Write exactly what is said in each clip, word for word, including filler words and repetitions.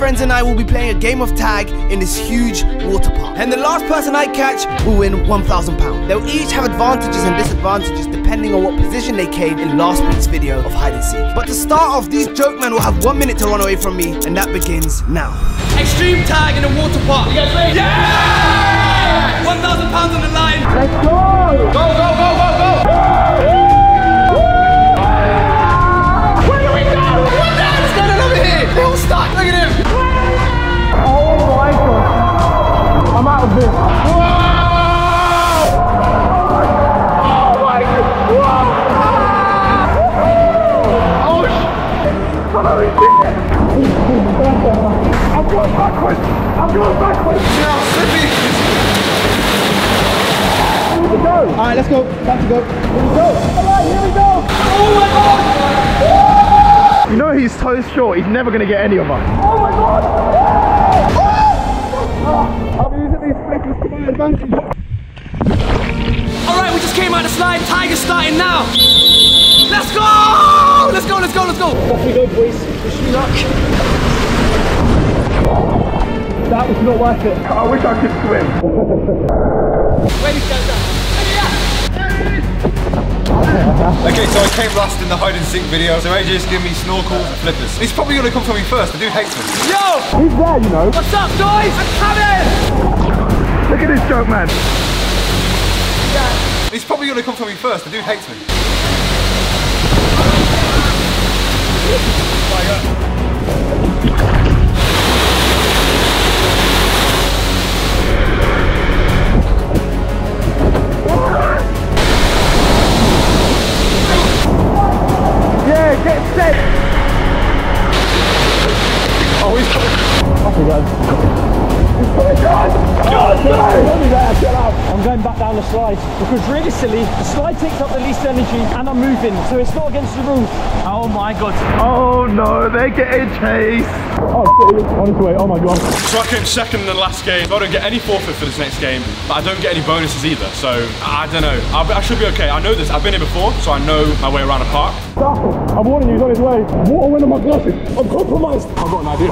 friends and I will be playing a game of tag in this huge water park. And the last person I catch will win one thousand pounds. They'll each have advantages and disadvantages depending on what position they came in last week's video of hide and seek. But to start off, these joke men will have one minute to run away from me, and that begins now. Extreme tag in a water park. You guys ready? Yeah! one thousand pounds on the line. Let's go! Go, go, go, go, go! Where do we go? What the hell is going on over here? They're all stuck. Look at him. Oh my God. I'm out of this. Whoa! Oh my God. Whoa! Oh shit. Holy shit. I'm going backwards. I'm going backwards. Yeah, I'm slipping. Here we go. Alright, let's go. Time to go. Here we go. Alright, here we go. Oh my God! You know he's so short, he's never gonna get any of us. Oh my God! Oh, I'm using these flickers to my advantage. Alright, we just came out of the slide. Tiger's starting now. Let's go! Let's go, let's go, let's go. Off we go, boys. Wish me luck. That was not worth it. I wish I could swim. Where did you guys at? Okay, so I came last in the hide and seek video, so A J's giving me snorkels and flippers. He's probably gonna come for me first, I do hate him. Yo! He's there, you know. What's up, guys? I'm coming! Look at this joke, man. Yeah. He's probably gonna come for me first, I do hate him. Oh my God. Get set! Oh, he's coming! Off he goes. He's coming! God! God! No! I'm going back down the slide because really silly, the slide takes up the least energy and I'm moving, so it's not against the rules. Oh my God. Oh no, they're getting chased. Oh shit, on his way, oh my God. So I came second in the last game. I don't get any forfeit for this next game, but I don't get any bonuses either, so I don't know. I, I should be okay, I know this. I've been here before, so I know my way around a park. Dalton, I'm warning you, he's on his way. Water went on my glasses, I'm compromised. I've got an idea.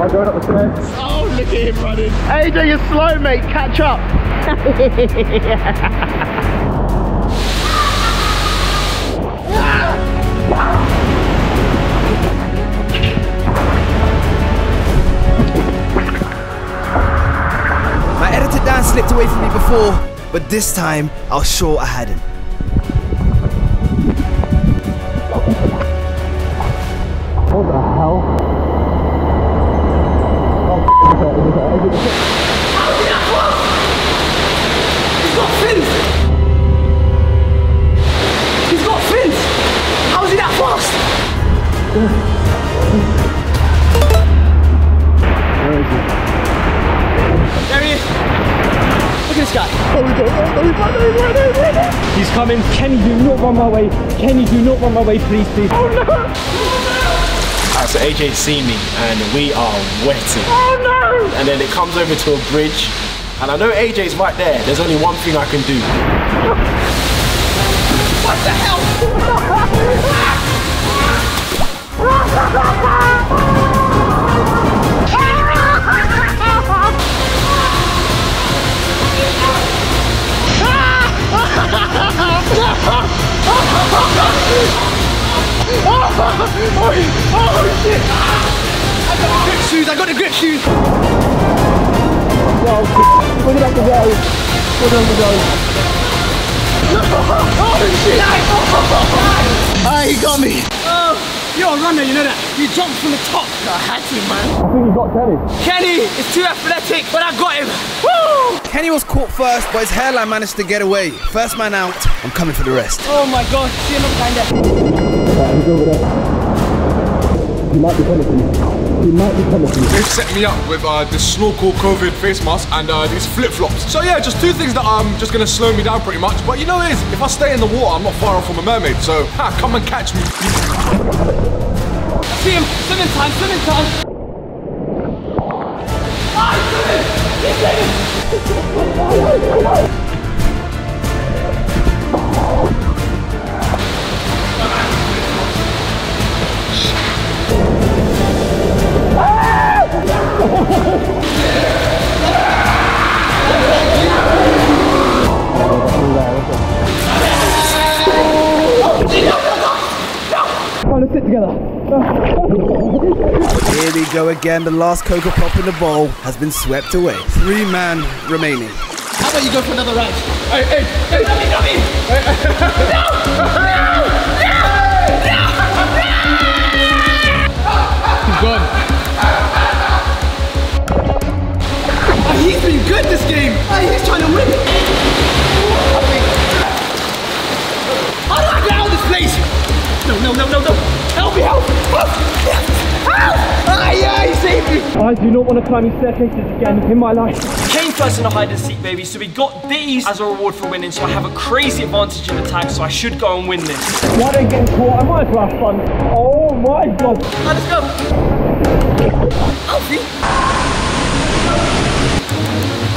I'm going up the stairs. Oh, look at him running. A J, you're slow, mate, catch up. My editor Dan slipped away from me before, but this time I was sure I had him. What the hell? Oh, how did that work? He's got fins! He's got fins! How is he that fast? Where is he? There he is! Look at this guy! There we go! There we go! There we go! He's coming! Kenny, do not run my way! Kenny, do not run my way, please, please! Oh no! So A J's seen me and we are wetting. Oh no! And then it comes over to a bridge and I know A J's right there. There's only one thing I can do. What the hell? Oh, oh shit! I got the grip shoes, I got the grip shoes! Well, we're gonna have to go. We're gonna have to go. Oh shit! Ah, he got me! Oh, you're a runner, you know that? You jumped from the top. I had to, man. I think you got Kenny. Kenny is too athletic, but I got him. Woo! Kenny was caught first, but his hairline managed to get away. First man out, I'm coming for the rest. Oh my God, see another guy in there. Right, he's over there. He might be coming for me. He might be coming for me. They've set me up with uh, this snorkel COVID face mask and uh, these flip-flops. So yeah, just two things that are um, just going to slow me down pretty much. But you know it is, if I stay in the water, I'm not far off from a mermaid. So ha, come and catch me. I see him. Swimming time, swimming time. Ah, he's swimming. He's swimming. Come on, come on. Come on, let's sit together. Here we go again. The last Coca Pop in the bowl has been swept away. Three man remaining. How about you go for another round? Hey, hey, hey, dummy, dummy! Hey, hey. No! No! No! No! No! He's gone. Oh, he's been good this game. Oh, he's trying to win. How do I get out of this place? No, no, no, no, no! Help me! Help! Help! Help! Ah, yeah, he saved me. I do not want to climb these staircases again in my life. Came first in a hide and seek, baby, so we got these as a reward for winning, so I have a crazy advantage in attack, so I should go and win this. Why don't get caught? I might as well have fun. Oh my god. Let's go. Alfie.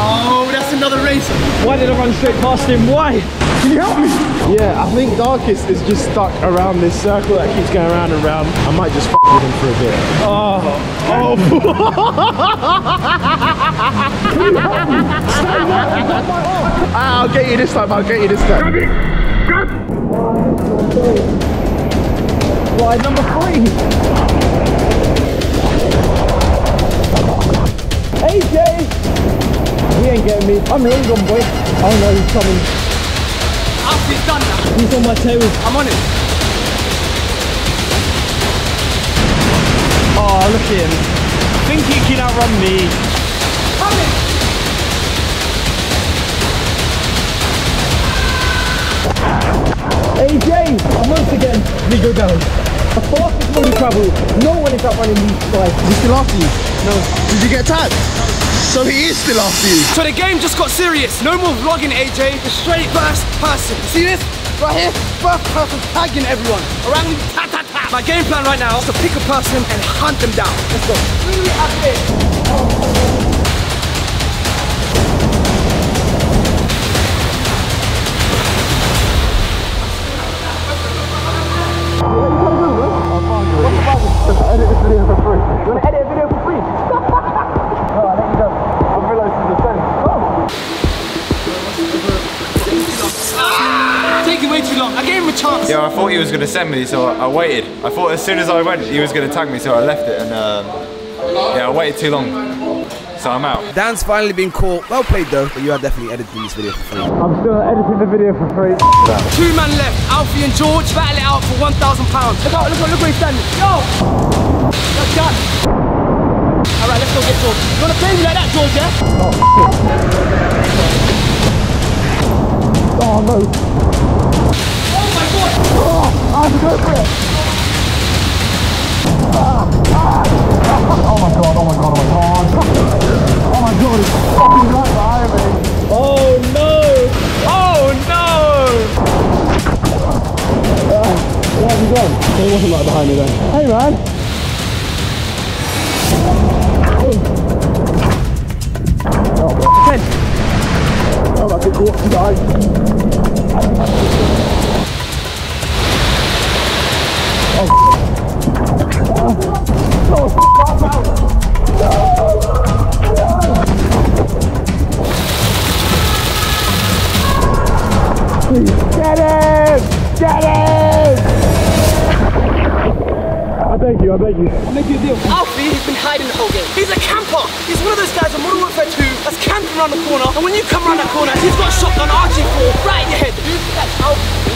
Oh, that's another racer. Why did I run straight past him? Why? Can you help me? Yeah, I think Darkest is just stuck around this circle that keeps going round and round. I might just f with him for a bit. Oh. Oh. I'll get you this time, I'll get you this time. Slide number three. A J! He ain't getting me. I'm long gone, boy. Oh no, he's coming. After he's done now. He's on my tail. I'm on it. Oh, look at him. I think he can outrun me. A J, once again, we go down. The fastest way to travel, no one is outrunning these guys. Is he still after you? No. Did you get tagged? So he is still after you. So the game just got serious. No more vlogging, A J. The straight first person. See this? Right here, first person tagging everyone. Around ta ta ta. My game plan right now is to pick a person and hunt them down. Let's go. Really up there. Yeah, I thought he was going to send me, so I, I waited. I thought as soon as I went, he was going to tag me, so I left it, and um, yeah, I waited too long, so I'm out. Dan's finally been caught. Well played, though, but you are definitely editing this video for free. I'm still editing the video for free. Two man left, Alfie and George, battle it out for one thousand pounds. Look out, look out, look where he's standing. Yo! That's done. All right, let's go get George. You want to play me like that, George, yeah? Oh, oh no. Oh, I have to go for it. Ah, ah, ah. Oh my god, oh my god, oh my god. Oh my god, it's fucking right behind me. Oh no! Oh no! Uh, where have you gone? It wasn't right behind me then. Hey man! Oh god. Oh, that's a good walk to die. Oh, oh, I'm out. No, no. Get it! Get it! I beg you, I beg you. I'll make you a deal. Alfie has been hiding the whole game. He's a camper. He's one of those guys in Modern Warfare two that's camping around the corner. And when you come around that corner, he's got a shotgun R G four right in your head. Who's that? Alfie.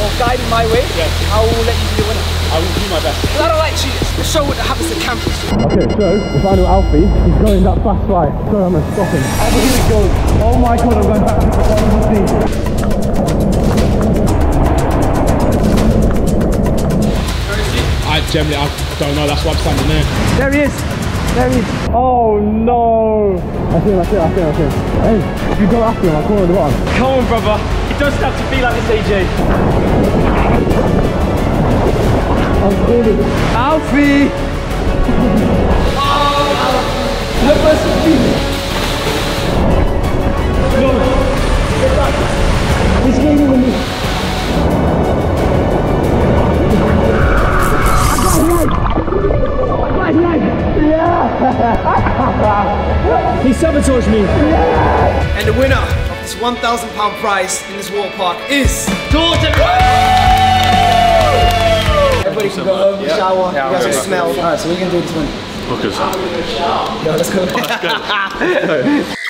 Or guiding my way, yeah. I will let you be the winner. I will do my best. But I don't like cheaters. The show what happens at campus. Okay, so if I know Alfie, he's going that fast right. So I'm gonna stop him. I believe it goes. Oh my god, I'm going back to the bottom of the sea. I generally I don't know, that's why I'm standing there. There he is! There he is. Oh no! I see him, I see him, I see him, I see him. Hey, if you go after him, I'll call him the bottom. Come on, brother. It doesn't have to be like this, A J. I'm feeling it. Alfie! Oh! No person, please! No! Get back! He's gaining on me. I got his leg! I got his leg! Yeah! He sabotaged me. And the winner of this one thousand pound prize in this water park is George. Everybody can go home, yeah. shower, yeah, you guys can smell. Alright, so we're gonna do this one. Okay, so. Yo, let's go.